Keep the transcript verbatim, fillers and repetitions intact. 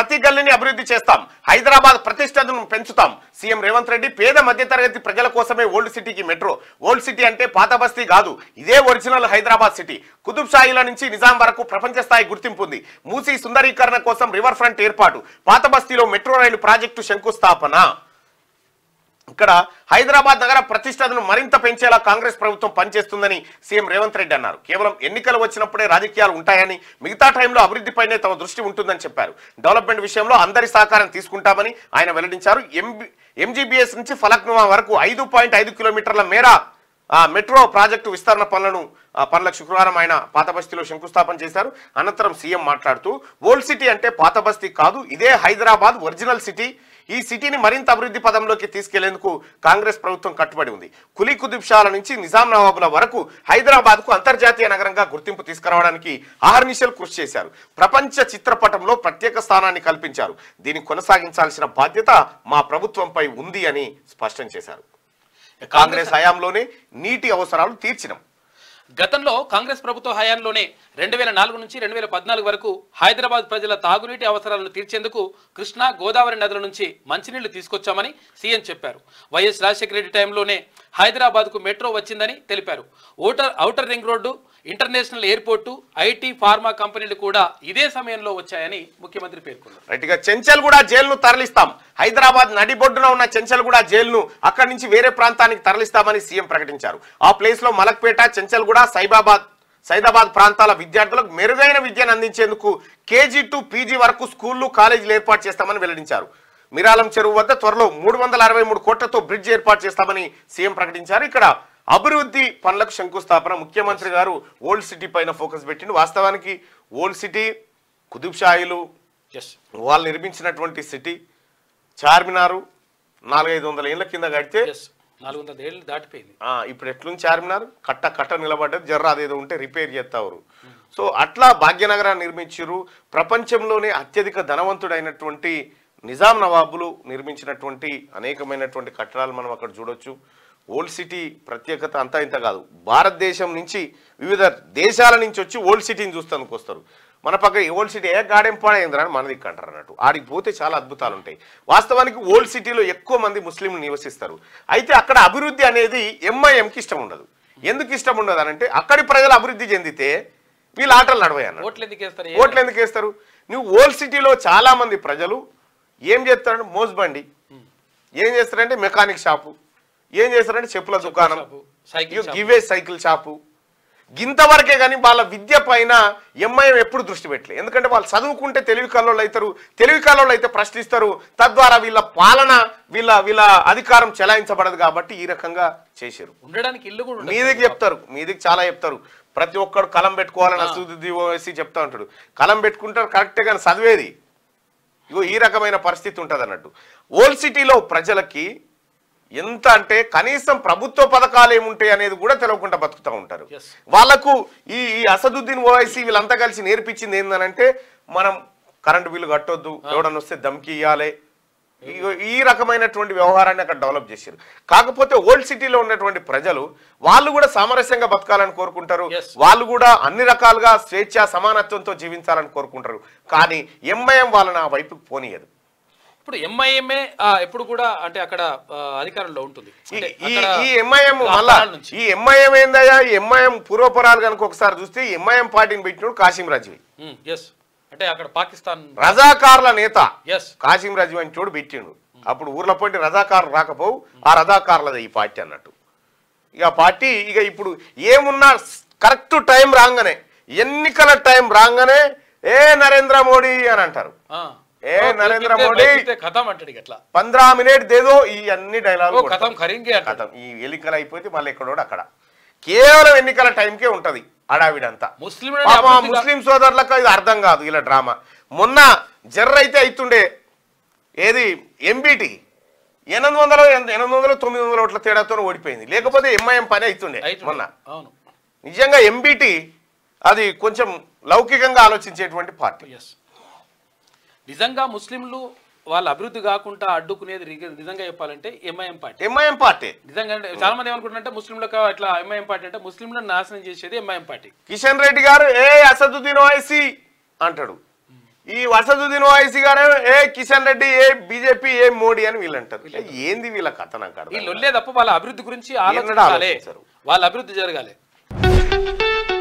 ప్రతి గల్లీని అభివృద్ధి చేస్తాం, హైదరాబాద్ ప్రతిష్టను పెంచుతాం. సీఎం రేవంత్ రెడ్డి పేద మధ్యతరగతి ప్రజల కోసమే ఓల్డ్ సిటీకి మెట్రో. ఓల్డ్ సిటీ అంటే పాత బస్తీ కాదు, ఇదే ఒరిజినల్ హైదరాబాద్ సిటీ. కుతుబ్ షాహీల నుంచి నిజాం వరకు ప్రపంచ స్థాయి గుర్తింపు ఉంది. మూసీ సుందరీకరణ కోసం రివర్ ఫ్రంట్ ఏర్పాటు, పాత బస్తీలో మెట్రో రైలు ప్రాజెక్టు శంకుస్థాపన. ఇక్కడ హైదరాబాద్ నగర ప్రతిష్టను మరింత పెంచేలా కాంగ్రెస్ ప్రభుత్వం పనిచేస్తుందని సీఎం రేవంత్ రెడ్డి అన్నారు. కేవలం ఎన్నికలు వచ్చినప్పుడే రాజకీయాలు ఉంటాయని, మిగతా టైంలో అభివృద్ధిపైనే తమ దృష్టి ఉంటుందని చెప్పారు. డెవలప్మెంట్ విషయంలో అందరి సహకారం తీసుకుంటామని ఆయన వెల్లడించారు. ఎంజీబీఎస్ నుంచి ఫలక్నుమా వరకు ఐదు పాయింట్ ఐదు కిలోమీటర్ల మేర మెట్రో ప్రాజెక్టు విస్తరణ పనులను పనులకు శుక్రవారం ఆయన పాతబస్తీలో శంకుస్థాపన చేశారు. అనంతరం సీఎం మాట్లాడుతూ ఓల్డ్ సిటీ అంటే పాత బస్తీ కాదు, ఇదే హైదరాబాద్ ఒరిజినల్ సిటీ. ఈ సిటీని మరింత అభివృద్ధి పదంలోకి తీసుకెళ్లేందుకు కాంగ్రెస్ ప్రభుత్వం కట్టుబడి ఉంది. కులీ కుతుబ్షాల నుంచి నిజాం నవాబుల వరకు హైదరాబాద్ కు అంతర్జాతీయ నగరంగా గుర్తింపు తీసుకురావడానికి ఆహర్నిశలు కృషి చేశారు. ప్రపంచ చిత్రపటంలో ప్రత్యేక స్థానాన్ని కల్పించారు. దీన్ని కొనసాగించాల్సిన బాధ్యత మా ప్రభుత్వంపై ఉంది అని స్పష్టం చేశారు. కాంగ్రెస్ హయాంలోనే నీటి అవసరాలు తీర్చినాం. గతంలో కాంగ్రెస్ ప్రభుత్వ హయాంలోనే రెండు వేల నాలుగు నుంచి రెండు వేల పద్నాలుగు వరకు హైదరాబాద్ ప్రజల తాగునీటి అవసరాలను తీర్చేందుకు కృష్ణా, గోదావరి నదుల నుంచి మంచినీళ్లు తీసుకొచ్చామని సీఎం చెప్పారు. వైఎస్ రాజశేఖర రెడ్డి టైంలోనే హైదరాబాద్కు మెట్రో వచ్చిందని తెలిపారు. Outer outer ring road, international airport, IT, pharma కంపెనీలు కూడా ఇదే సమయంలో వచ్చాయని ముఖ్యమంత్రి పేర్కొన్నారు. రైట్గా చెంచల్గూడ జైలును తరలిస్తాం. హైదరాబాద్ నడిబొడ్డున ఉన్న చెంచల్గూడ జైలును అక్కడి నుంచి వేరే ప్రాంతానికి తరలిస్తామని సీఎం ప్రకటించారు. ఆ ప్లేస్ లో మలక్పేట, చెంచల్గూడ, సైబాబాద్ సైదాబాద్ ప్రాంతాల విద్యార్థులకు మెరుగైన విద్యను అందించేందుకు కేజీ టు పీజీ వరకు స్కూళ్లు, కాలేజీలు ఏర్పాటు చేస్తామని వెల్లడించారు. మిరాలం చెరువు వద్ద త్వరలో మూడు వందల అరవై మూడు కోట్లతో బ్రిడ్జ్ ఏర్పాటు చేస్తామని సీఎం ప్రకటించారు. ఇక్కడ అభివృద్ధి పనులకు శంకుస్థాపన. ముఖ్యమంత్రి గారు ఓల్డ్ సిటీ పైన ఫోకస్ పెట్టిండు. వాస్తవానికి ఓల్డ్ సిటీ కుతుబ్షాహీలు వాళ్ళు నిర్మించినటువంటి సిటీ. చార్మినారు నాలుగైదు వందల ఏళ్ళ కింద కడితే నాలుగు వందల ఏళ్ళు దాటిపోయింది. ఇప్పుడు ఎట్లుంది చార్మినారు? కట్ట కట్ట నిలబడ్డది, జర్ర అదేదో ఉంటే రిపేర్ చేస్తారు. సో అట్లా భాగ్యనగరాన్ని నిర్మించారు. ప్రపంచంలోనే అత్యధిక ధనవంతుడైనటువంటి నిజాం నవాబులు నిర్మించినటువంటి అనేకమైనటువంటి కట్టడాలు మనం అక్కడ చూడొచ్చు. ఓల్డ్ సిటీ ప్రత్యేకత అంతా ఇంత కాదు. భారతదేశం నుంచి వివిధ దేశాల నుంచి వచ్చి ఓల్డ్ సిటీని చూస్తానికి వస్తారు. మన పక్క ఓల్డ్ సిటీ ఏ గాడెంపాడైందిరా అని మనది అంటారు అన్నట్టు. ఆడికి పోతే చాలా అద్భుతాలు ఉంటాయి. వాస్తవానికి ఓల్డ్ సిటీలో ఎక్కువ మంది ముస్లింలు నివసిస్తారు. అయితే అక్కడ అభివృద్ధి అనేది ఎంఐఎంకి ఇష్టం ఉండదు. ఎందుకు ఇష్టం ఉండదు అని అంటే అక్కడి ప్రజలు అభివృద్ధి చెందితే వీళ్ళు ఆటలు నడవయ్యారు. ఓట్లు ఎందుకు వేస్తారు? ఓట్లు ఎందుకు వేస్తారు? నువ్వు ఓల్డ్ సిటీలో చాలా మంది ప్రజలు ఏం చేస్తారంటే మోస్బండి, ఏం చేస్తారంటే మెకానిక్ షాపు, ఏం చేస్తారంటే చెప్పుల దుకాణం, గివే సైకిల్ షాపు, గింతవరకే. కానీ వాళ్ళ విద్య పైన ఎంఐఎం ఎప్పుడు దృష్టి పెట్టలే. ఎందుకంటే వాళ్ళు చదువుకుంటే తెలివి కల్లోళ్ళు అవుతారు, తెలివి కల్లోళ్ళు అయితే ప్రశ్నిస్తారు. తద్వారా వీళ్ళ పాలన, వీళ్ళ వీళ్ళ అధికారం చెలాయించబడదు. కాబట్టి ఈ రకంగా చేశారు. ఉండడానికి ఇల్లు కూడా మీదికి చెప్తారు, మీదికి చాలా చెప్తారు. ప్రతి ఒక్కరు కలం పెట్టుకోవాలని అసూది వేసి చెప్తా ఉంటాడు. కలం పెట్టుకుంటారు కరెక్టే, కానీ చదివేది ఇగో ఈ రకమైన పరిస్థితి ఉంటుంది అన్నట్టు. ఓల్డ్ సిటీలో ప్రజలకి ఎంత అంటే కనీసం ప్రభుత్వ పథకాలు ఏముంటాయి అనేది కూడా తెలవకుండా బతుకుతూ ఉంటారు. వాళ్లకు ఈ అసదుద్దీన్ ఓవైసీ వీళ్ళంతా కలిసి నేర్పించింది ఏంటంటే మనం కరెంటు బిల్లు కట్టొద్దు, ఎవడన్నా వస్తే దమ్కి ఇవ్వాలి, ఈ రకమైనటువంటి వ్యవహారాన్ని అక్కడ డెవలప్ చేశారు. కాకపోతే ఓల్డ్ సిటీలో ఉన్నటువంటి ప్రజలు వాళ్ళు కూడా సామరస్యంగా బతకాలని కోరుకుంటారు. వాళ్ళు కూడా అన్ని రకాలుగా స్వేచ్ఛ సమానత్వంతో జీవించాలని కోరుకుంటారు. కానీ ఎంఐఎం వాళ్ళని ఆ వైపుకు పోనీయదు. ఇప్పుడు ఎంఐఎంఏ ఎప్పుడు కూడా అంటే అక్కడ అధికారంలో ఉంటుంది. ఈ ఎంఐఎం మళ్ళా ఈ ఎంఐఎం ఏందయ్యా? ఈ ఎంఐఎం పూర్వపరాలు కనుక ఒకసారి చూస్తే ఎంఐఎం పార్టీని పెట్టినప్పుడు కాసిం రాజ్వి, అంటే అక్కడ పాకిస్తాన్ రజాకార్ల నేత కాసిం రాజ్వి అని చోడు పెట్టిండు. అప్పుడు ఊర్లో పోటీ రజాకారులు రాకపోవు, ఆ రజాకార్లది ఈ పార్టీ అన్నట్టు. ఇక పార్టీ ఇక ఇప్పుడు ఏమున్నా కరెక్ట్ టైం రాగానే, ఎన్నికల టైం రాగానే ఏ నరేంద్ర మోడీ అని అంటారు. ఏ నరేంద్ర మోడీ పంద్రా మినిట్ దేదో ఈ అన్ని డైలాగులు ఈ ఎన్నికలు అయిపోతే మళ్ళీ ఎక్కడోడు అక్కడ కేవలం ఎన్నికల టైంకే ఉంటది అడావిడంతా. ముస్లిం సోదరులకు ఇది అర్థం కాదు ఇలా డ్రామా. మొన్న జర్ర అయితే అవుతుండే ఏది ఎంబీటీ ఎనిమిది వందల ఎనిమిది వందల తొమ్మిది వందల ఓట్ల తేడాతో ఓడిపోయింది. లేకపోతే ఎంఐఎం పని అవుతుండే మొన్న. నిజంగా ఎంబీటీ అది కొంచెం లౌకికంగా ఆలోచించేటువంటి పార్టీ. నిజంగా ముస్లింలు వాళ్ళ అభివృద్ధి కాకుండా అడ్డుకునేది నిజంగా చెప్పాలంటే ఎంఐఎం పార్టీ. ఎంఐఎం పార్టీ నిజంగా చాలా మంది ఏమనుకుంటున్నారంటే ముస్లింలకు అట్లా ఎంఐఎం పార్టీ అంటే ముస్లింలను నాశనం చేసేది ఎంఐఎం పార్టీ. కిషన్ రెడ్డి గారు ఏ అసదుద్దీన్ ఓవైసీ అంటాడు, ఈ ఈ వసతుదిన వైసీగానే ఏ కిషన్ రెడ్డి ఏ బీజేపీ ఏ మోడీ అని వీళ్ళంటారు. ఏంది వీళ్ళ కథ నాకు అర్థం కాదు. వీళ్ళొల్లే తప్ప వాళ్ళ అభివృద్ధి గురించి ఆలోచించాలి, వాళ్ళ అభివృద్ధి జరగాలి.